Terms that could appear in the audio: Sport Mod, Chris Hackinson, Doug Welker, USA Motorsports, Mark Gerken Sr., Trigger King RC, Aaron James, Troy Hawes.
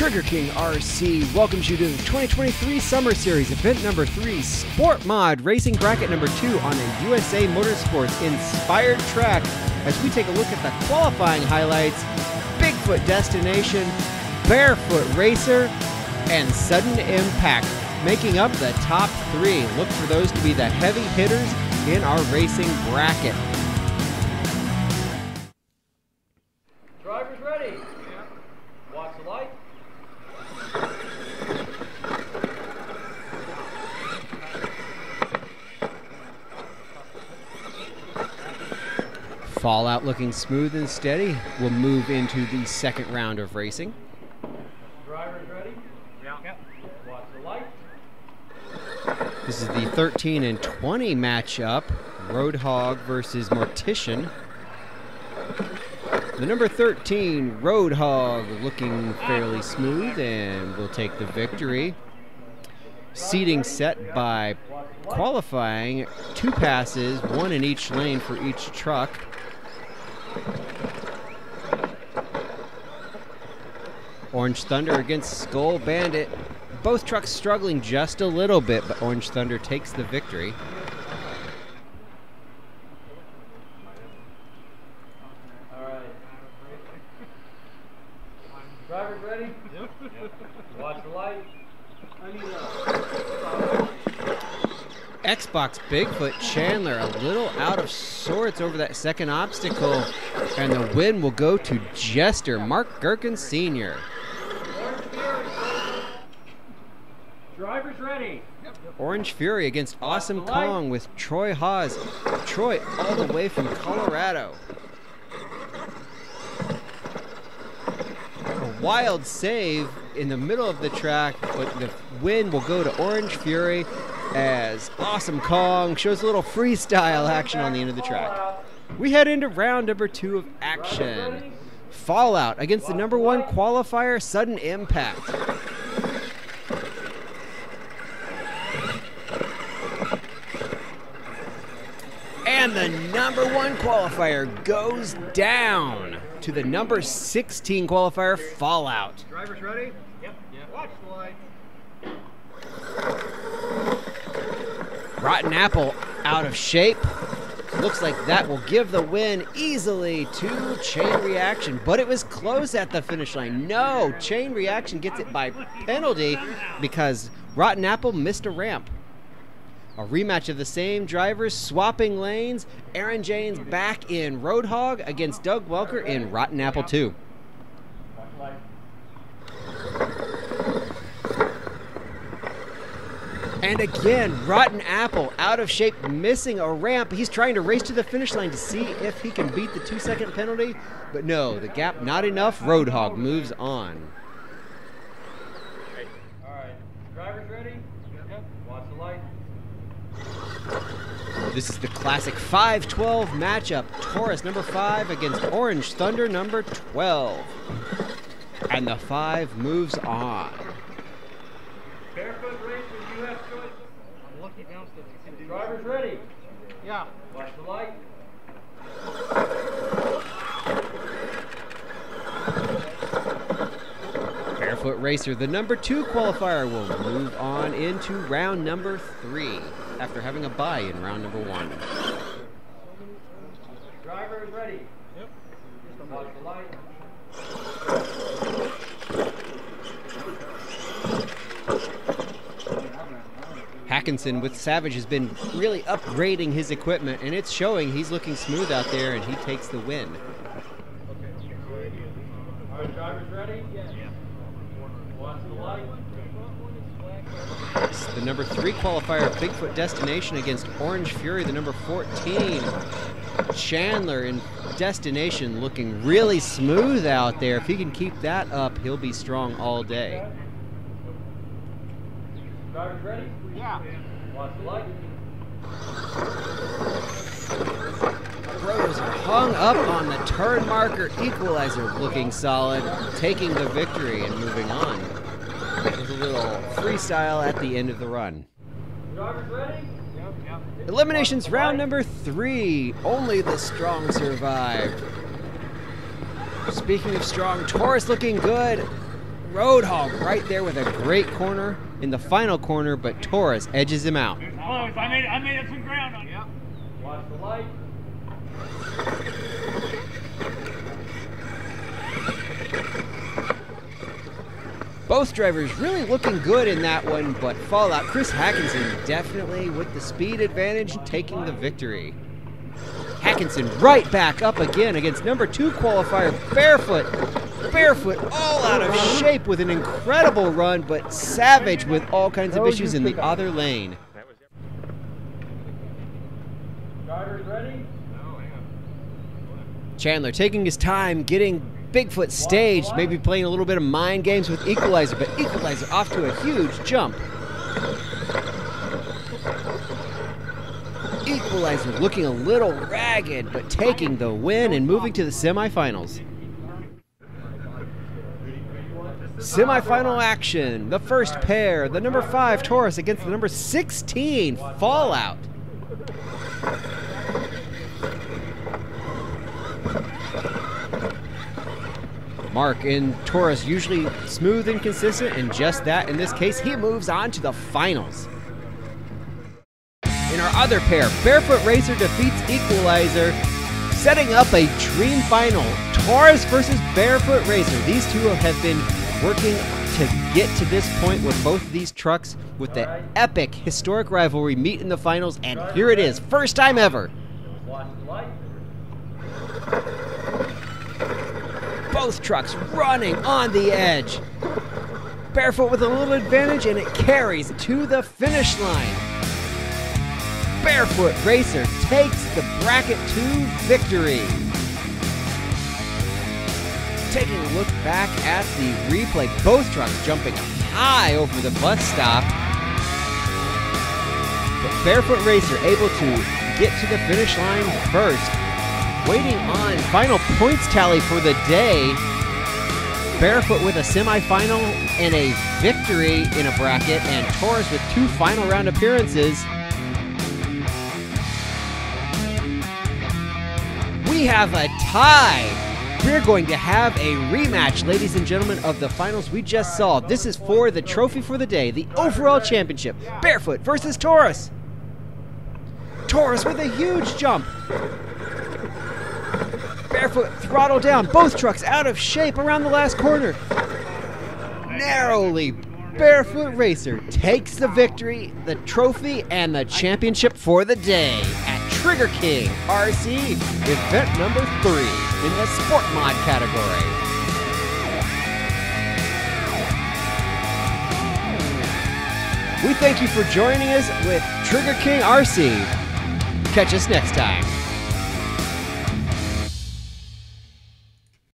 Trigger King RC welcomes you to the 2023 Summer Series event number 3 Sport Mod Racing Bracket number 2 on a USA Motorsports inspired track as we take a look at the qualifying highlights, Bigfoot Destination, Barefoot Racer, and Sudden Impact, making up the top 3. Look for those to be the heavy hitters in our racing bracket. Drivers ready. Yeah. Watch the light. Fallout looking smooth and steady. We'll move into the second round of racing. Drivers ready? Yeah. Yep. Watch the light. This is the 13 and 20 matchup. Roadhog versus Mortician. The number 13, Roadhog, looking fairly smooth and will take the victory. Seating set by qualifying. 2 passes, 1 in each lane for each truck. Orange Thunder against Skull Bandit. Both trucks struggling just a little bit, but Orange Thunder takes the victory. All right. Drivers ready? Yep. Watch the light. Xbox Bigfoot Chandler a little out of sorts over that second obstacle, and the win will go to Jester Mark Gerken Sr. Drivers ready. Orange Fury against Awesome Kong with Troy Hawes. Troy all the way from Colorado. A wild save in the middle of the track, but the win will go to Orange Fury as Awesome Kong shows a little freestyle action on the end of the track. We head into round number 2 of action. Fallout against the number 1 qualifier, Sudden Impact. And the number 1 qualifier goes down to the number 16 qualifier, Fallout. Drivers ready? Yep. Watch the light. Rotten Apple out of shape. Looks like that will give the win easily to Chain Reaction, but it was close at the finish line. No, Chain Reaction gets it by penalty because Rotten Apple missed a ramp. A rematch of the same drivers, swapping lanes. Aaron James back in Roadhog against Doug Welker in Rotten Apple 2. And again, Rotten Apple out of shape, missing a ramp. He's trying to race to the finish line to see if he can beat the 2-second penalty. But no, the gap not enough. Roadhog moves on. All right, drivers ready? Yep. Watch the light. This is the classic 5-12 matchup. Taurus number 5 against Orange Thunder number 12. And the 5 moves on. Barefoot Racers, you have choices. I'm lucky downstairs. Drivers ready? Yeah. Watch the light. Barefoot Racer, the number 2 qualifier, will move on into round number 3 after having a bye in round number 1. Driver is ready. Yep. Watch the light. Hackinson with Savage has been really upgrading his equipment, and it's showing. He's looking smooth out there, and he takes the win. Okay. Are drivers ready? Yes. Yeah. Watch the light. The number 3 qualifier, Bigfoot Destination against Orange Fury, the number 14. Chandler in Destination looking really smooth out there. If he can keep that up, he'll be strong all day. Drivers ready? Yeah. Watch the light. Bros are hung up on the turn marker. Equalizer looking solid, taking the victory and moving on. There's a little freestyle at the end of the run. Drivers ready? Yep, yep. Eliminations round number 3. Only the strong survive. Speaking of strong, Taurus looking good. Road hog right there with a great corner in the final corner, but Torres edges him out. It's close. I made up some ground on you. Yep. Watch the light. Both drivers really looking good in that one, but fallout. Chris Hackinson definitely with the speed advantage, taking the victory. Hackinson right back up again against #2 qualifier Barefoot, all out of shape with an incredible run, but Savage with all kinds of issues in the other lane. Drivers ready? Chandler taking his time, getting Bigfoot staged, maybe playing a little bit of mind games with Equalizer, but Equalizer off to a huge jump. Equalizer looking a little ragged, but taking the win and moving to the semifinals. Semifinal action, the first pair, the #5 Taurus against the #16 Fallout. Mark and Taurus usually smooth and consistent, and just that in this case. He moves on to the finals. In our other pair, Barefoot Racer defeats Equalizer, setting up a dream final. Taurus versus Barefoot Racer. These two have been working to get to this point with both of these trucks, with the epic historic rivalry meet in the finals, and here it is, first time ever. Both trucks running on the edge. Barefoot with a little advantage, and it carries to the finish line. Barefoot Racer takes the bracket to victory. Taking a look back at the replay, both trucks jumping high over the bus stop. But Barefoot Racer able to get to the finish line first. Waiting on final points tally for the day. Barefoot with a semifinal and a victory in a bracket, and Taurus with 2 final round appearances. We have a tie. We're going to have a rematch, ladies and gentlemen, of the finals we just saw. This is for the trophy for the day, the overall championship, Barefoot versus Taurus. Taurus with a huge jump. Barefoot throttle down, both trucks out of shape around the last corner. Narrowly, Barefoot Racer takes the victory, the trophy, and the championship for the day at Trigger King RC, event #3. In the Sport Mod category. We thank you for joining us with Trigger King RC. Catch us next time.